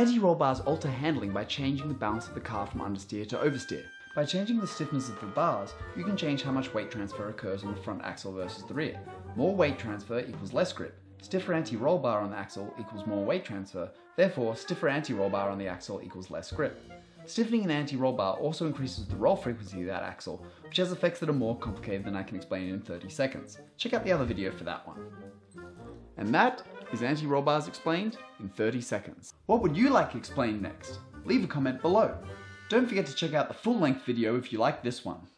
Anti-roll bars alter handling by changing the balance of the car from understeer to oversteer. By changing the stiffness of the bars, you can change how much weight transfer occurs on the front axle versus the rear. More weight transfer equals less grip. Stiffer anti-roll bar on the axle equals more weight transfer, therefore stiffer anti-roll bar on the axle equals less grip. Stiffening an anti-roll bar also increases the roll frequency of that axle, which has effects that are more complicated than I can explain in 30 seconds. Check out the other video for that one. And that is anti-roll bars explained in 30 seconds. What would you like explained next? Leave a comment below. Don't forget to check out the full-length video if you like this one.